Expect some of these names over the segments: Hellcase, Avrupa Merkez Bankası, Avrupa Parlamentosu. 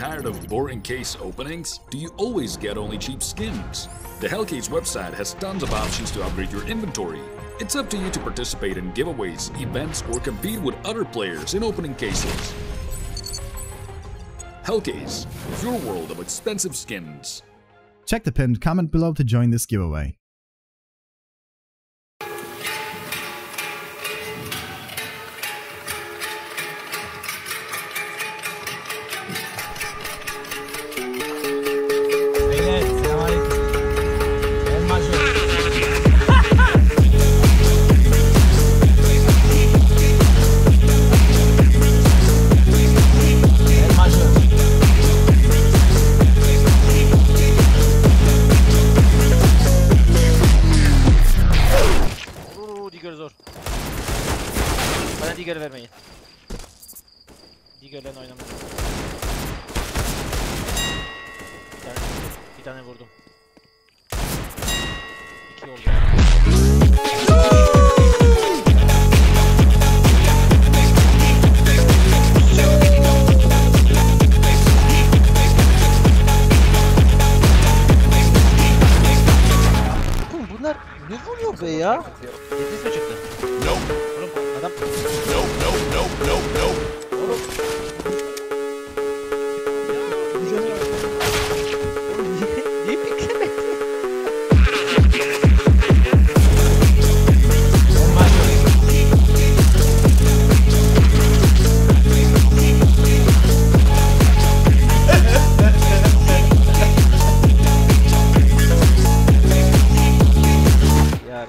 Tired of boring case openings? Do you always get only cheap skins? The Hellcase website has tons of options to upgrade your inventory. It's up to you to participate in giveaways, events, or compete with other players in opening cases. Hellcase, your world of expensive skins. Check the pinned comment below to join this giveaway. Bana digger vermeyin. Digger'le oynamayın. Bir tane vurdum. 2 oldu. Bunlar ne vuruyor be ya? Yedisi mi çıktı? Adam. No. Oğlum. Niye beklemedin?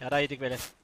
Yara yedik böyle.